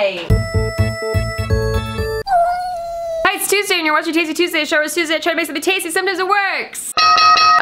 right. Hi, it's Tuesday and you're watching Tasty Tuesday. The show is Tuesday. I try to make something tasty. Sometimes it works.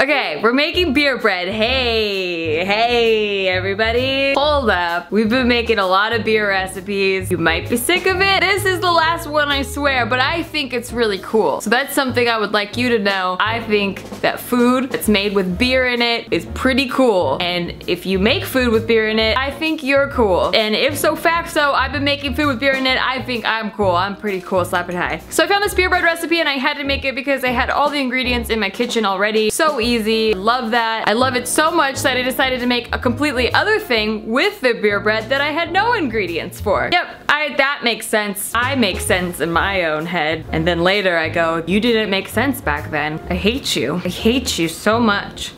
Okay, we're making beer bread. Hey, everybody. Hold up. We've been making a lot of beer recipes. You might be sick of it. This is the last one, I swear, but I think it's really cool. So that's something I would like you to know. I think that food that's made with beer in it is pretty cool. And if you make food with beer in it, I think you're cool. And if so, fact so, I've been making food with beer in it. I think I'm cool. I'm pretty cool, slap it high. So I found this beer bread recipe and I had to make it because I had all the ingredients in my kitchen already. So easy. Love that. I love it so much that I decided to make a completely other thing with the beer bread that I had no ingredients for. Yep, that makes sense. I make sense in my own head. And then later I go, you didn't make sense back then. I hate you. I hate you so much.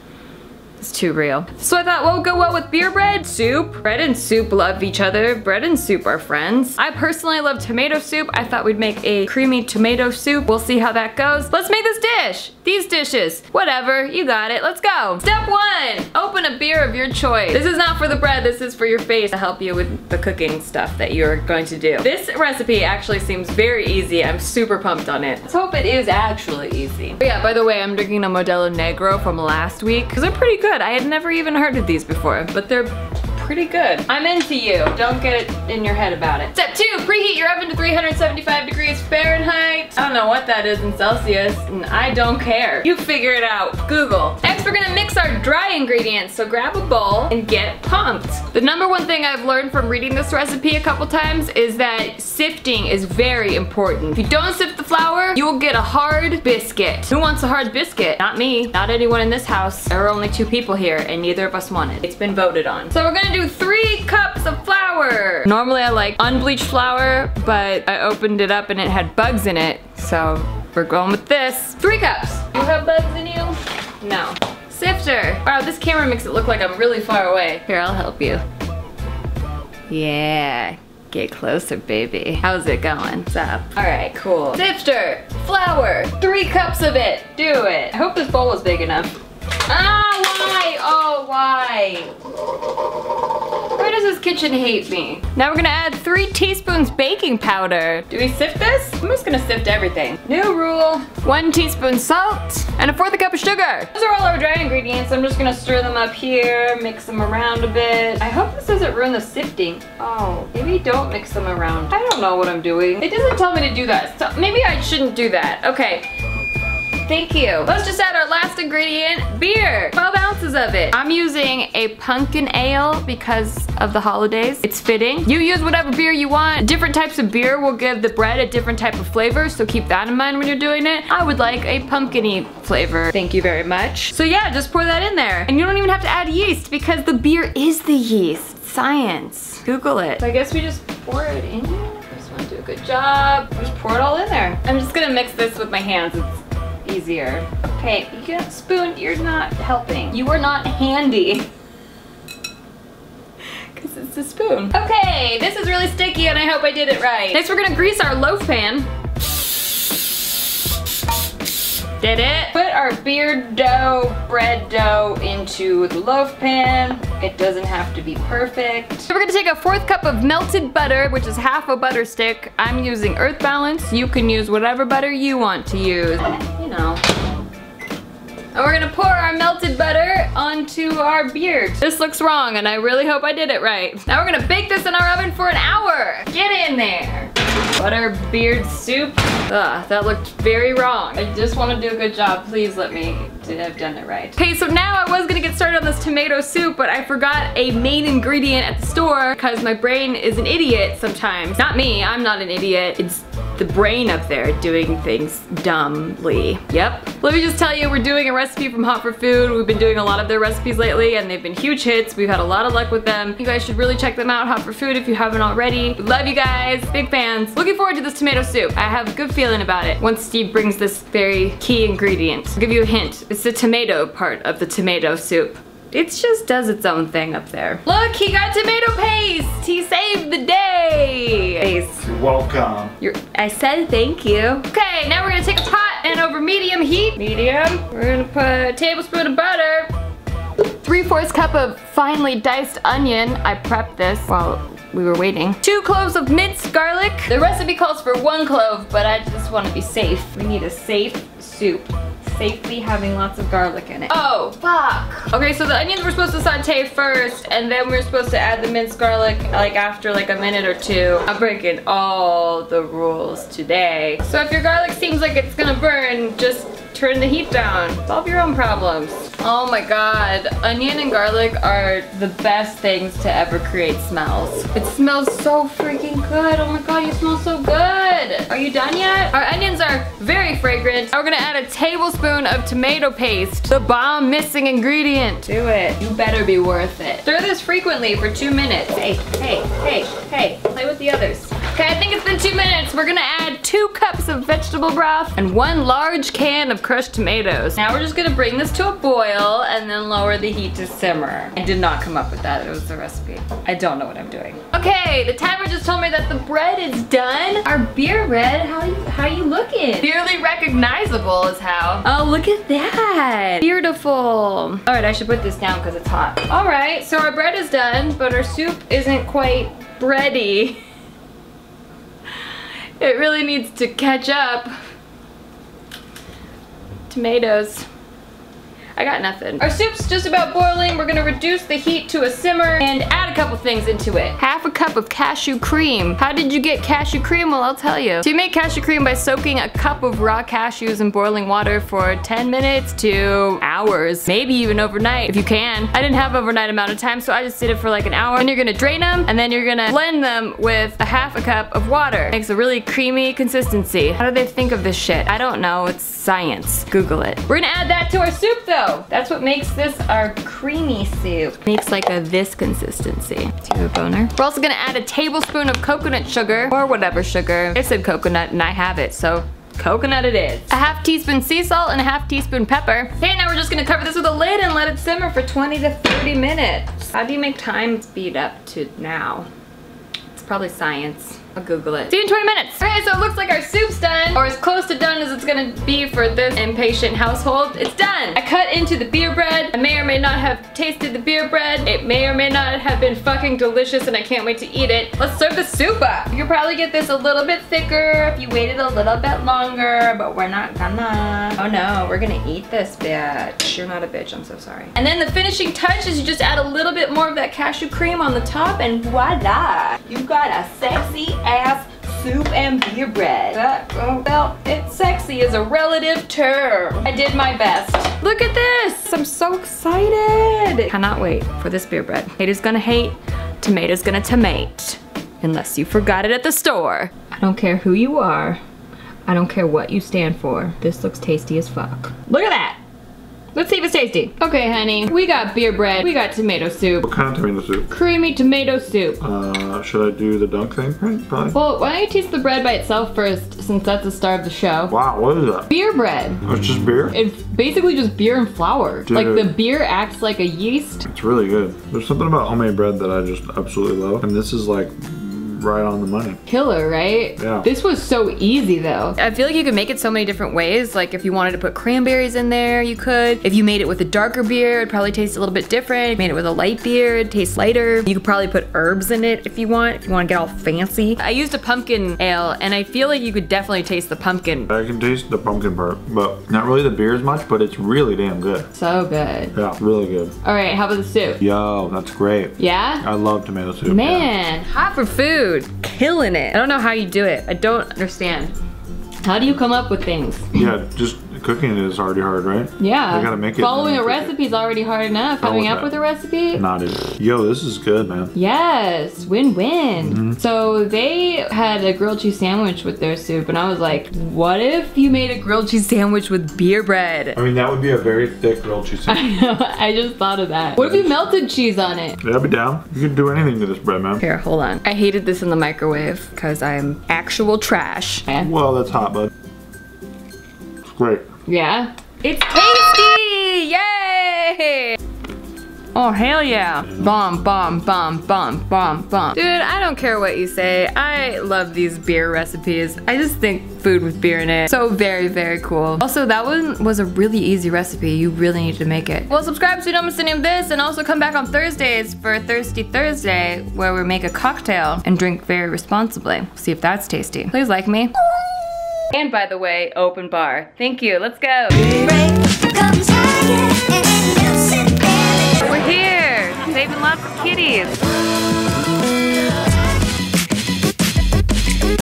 It's too real. So I thought what would go well with beer bread? Soup. Bread and soup love each other. Bread and soup are friends. I personally love tomato soup. I thought we'd make a creamy tomato soup. We'll see how that goes. Let's make this dish. These dishes. Whatever. You got it. Let's go. Step one. Open a beer of your choice. This is not for the bread. This is for your face to help you with the cooking stuff that you're going to do. This recipe actually seems very easy. I'm super pumped on it. Let's hope it is actually easy. But yeah, by the way, I'm drinking a Modelo Negro from last week because they're pretty good. I had never even heard of these before, but they're pretty good. I'm into you. Don't get it in your head about it. Step two, preheat your oven to 375 degrees Fahrenheit. I don't know what that is in Celsius, and I don't care. You figure it out. Google. Next, we're gonna mix our dry ingredients, so grab a bowl and get pumped. The number one thing I've learned from reading this recipe a couple times is that sifting is very important. If you don't sift the flour, you will get a hard biscuit. Who wants a hard biscuit? Not me. Not anyone in this house. There are only two people here, and neither of us want it. It's been voted on. So we're gonna do 3 cups of flour. Normally I like unbleached flour, but I opened it up and it had bugs in it. So we're going with this. 3 cups. You have bugs in you? No. Sifter. Wow, this camera makes it look like I'm really far away. Here, I'll help you. Yeah. Get closer, baby. How's it going? What's up? All right, cool. Sifter. Flour. 3 cups of it. Do it. I hope this bowl was big enough. Ah, why? Oh, why? Why does this kitchen hate me? Now we're gonna add 3 teaspoons baking powder. Do we sift this? I'm just gonna sift everything. New rule. 1 teaspoon salt and 1/4 cup of sugar. Those are all our dry ingredients. I'm just gonna stir them up here, mix them around a bit. I hope this doesn't ruin the sifting. Oh, maybe don't mix them around. I don't know what I'm doing. It doesn't tell me to do that, so maybe I shouldn't do that. Okay. Thank you. Let's just add our last ingredient, beer. 12 ounces of it. I'm using a pumpkin ale because of the holidays. It's fitting. You use whatever beer you want. Different types of beer will give the bread a different type of flavor, so keep that in mind when you're doing it. I would like a pumpkin-y flavor. Thank you very much. So yeah, just pour that in there. And you don't even have to add yeast because the beer is the yeast. It's science. Google it. So I guess we just pour it in here. I just want to do a good job. Just pour it all in there. I'm just gonna mix this with my hands. It's easier. Okay, you get a spoon, you're not helping. You are not handy. Because it's a spoon. Okay, this is really sticky and I hope I did it right. Next, we're gonna grease our loaf pan. Did it? Put our beer dough, bread dough into the loaf pan. It doesn't have to be perfect. So we're gonna take a 4th cup of melted butter, which is half a butter stick. I'm using Earth Balance. You can use whatever butter you want to use. You know. And we're gonna pour our melted butter onto our beer. This looks wrong and I really hope I did it right. Now we're gonna bake this in our oven for 1 hour. Get in there. Butter beard soup. Ugh, that looked very wrong. I just want to do a good job. Please let me have done it right. Okay, so now I was gonna get started on this tomato soup, but I forgot a main ingredient at the store because my brain is an idiot sometimes. Not me, I'm not an idiot. It's the brain up there doing things dumbly. Yep. Let me just tell you, we're doing a recipe from Hot For Food. We've been doing a lot of their recipes lately and they've been huge hits. We've had a lot of luck with them. You guys should really check them out, Hot For Food, if you haven't already. We love you guys, big fans. Looking forward to this tomato soup. I have a good feeling about it once Steve brings this very key ingredient. I'll give you a hint. It's the tomato part of the tomato soup. It just does its own thing up there. Look, he got tomato paste! He saved the day! Paste. You're welcome. I said thank you. Okay, now we're gonna take a pot and over medium heat. Medium. We're gonna put a tablespoon of butter. 3/4 cup of finely diced onion. I prepped this. Well, we were waiting. 2 cloves of minced garlic. The recipe calls for 1 clove, but I just want to be safe. We need a safe soup. Safely having lots of garlic in it. Oh, fuck. Okay, so the onions we're supposed to saute first, and then we're supposed to add the minced garlic like after like a minute or two. I'm breaking all the rules today. So if your garlic seems like it's gonna burn, just turn the heat down. Solve your own problems. Oh my god, onion and garlic are the best things to ever create smells. It smells so freaking good. Oh my god, you smell so good. Are you done yet? Our onions are very fragrant. Now we're gonna add a tablespoon of tomato paste, the bomb missing ingredient. Do it. You better be worth it. Stir this frequently for 2 minutes. Hey, hey, hey, hey, play with the others. Okay, I think it's been 2 minutes. We're gonna add 2 cups of vegetable broth and 1 large can of crushed tomatoes. Now we're just gonna bring this to a boil and then lower the heat to simmer. I did not come up with that, it was the recipe. I don't know what I'm doing. Okay, the timer just told me that the bread is done. Our beer red, how you looking? Barely recognizable is how. Oh, look at that. Beautiful. All right, I should put this down because it's hot. All right, so our bread is done, but our soup isn't quite bready. It really needs to catch up. Tomatoes. I got nothing. Our soup's just about boiling. We're gonna reduce the heat to a simmer and add a couple things into it. 1/2 cup of cashew cream. How did you get cashew cream? Well, I'll tell you. So you make cashew cream by soaking 1 cup of raw cashews in boiling water for 10 minutes to hours, maybe even overnight if you can. I didn't have overnight amount of time, so I just did it for like an hour. And you're gonna drain them, and then you're gonna blend them with 1/2 cup of water. Makes a really creamy consistency. How do they think of this shit? I don't know, it's science. Google it. We're gonna add that to our soup though. That's what makes this our creamy soup. Makes like a this consistency. Do you have a boner? We're also gonna add a tablespoon of coconut sugar or whatever sugar. It said coconut and I have it, so coconut it is. 1/2 teaspoon sea salt and 1/2 teaspoon pepper. Okay, now we're just gonna cover this with a lid and let it simmer for 20 to 30 minutes. How do you make time speed up to now? It's probably science. I'll Google it. See you in 20 minutes. Okay, so it looks like our soup's done, or as close to done as it's gonna be for this impatient household. It's done. I cut into the beer bread. I may or may not have tasted the beer bread. It may or may not have been fucking delicious and I can't wait to eat it. Let's serve the soup up. You could probably get this a little bit thicker if you waited a little bit longer, but we're not gonna. Oh no, we're gonna eat this bitch. You're not a bitch, I'm so sorry. And then the finishing touch is you just add a little bit more of that cashew cream on the top and voila. You've got a sexy ass soup and beer bread. Well, it's sexy is a relative term. I did my best. Look at this. I'm so excited. Cannot wait for this beer bread. Haters gonna hate, tomatoes gonna tomate. Unless you forgot it at the store. I don't care who you are. I don't care what you stand for. This looks tasty as fuck. Look at that. Let's see if it's tasty. Okay, honey, we got beer bread, we got tomato soup. What kind of tomato soup? Creamy tomato soup. Should I do the dunk thing? Probably. Well, why don't you taste the bread by itself first, since that's the star of the show. Wow, what is that? Beer bread. Oh, it's just beer? It's basically just beer and flour. Dude. Like, the beer acts like a yeast. It's really good. There's something about homemade bread that I just absolutely love, and this is like right on the money. Killer, right? Yeah. This was so easy though. I feel like you could make it so many different ways. Like if you wanted to put cranberries in there, you could. If you made it with a darker beer, it'd probably taste a little bit different. If you made it with a light beer, it'd taste lighter. You could probably put herbs in it if you want to get all fancy. I used a pumpkin ale and I feel like you could definitely taste the pumpkin. I can taste the pumpkin part, but not really the beer as much, but it's really damn good. So good. Yeah, really good. All right, how about the soup? Yo, that's great. Yeah? I love tomato soup. Man, yeah. Hot for food. Dude, killing it. I don't know how you do it. I don't understand. How do you come up with things? Yeah, just cooking is already hard, right? Yeah. You gotta make it. Following a recipe is already hard enough. Coming up with a recipe? Not even. Yo, this is good, man. Yes, win-win. Mm-hmm. So they had a grilled cheese sandwich with their soup, and I was like, what if you made a grilled cheese sandwich with beer bread? I mean, that would be a very thick grilled cheese sandwich. I know, I just thought of that. What if you melted cheese on it? Yeah, I'd be down. You could do anything to this bread, man. Here, hold on. I hated this in the microwave, because I'm actual trash. Well, that's hot, bud. It's great. Yeah, it's tasty! Yay! Oh, hell yeah. Bomb, bomb, bomb, bomb, bomb, bomb. Dude, I don't care what you say. I love these beer recipes. I just think food with beer in it. So very, very cool. Also, that one was a really easy recipe. You really need to make it. Well, subscribe so you don't miss any of this, and also come back on Thursdays for Thirsty Thursday, where we make a cocktail and drink very responsibly. See if that's tasty. Please like me. And by the way, open bar. Thank you, let's go. We're here, saving lots of kitties.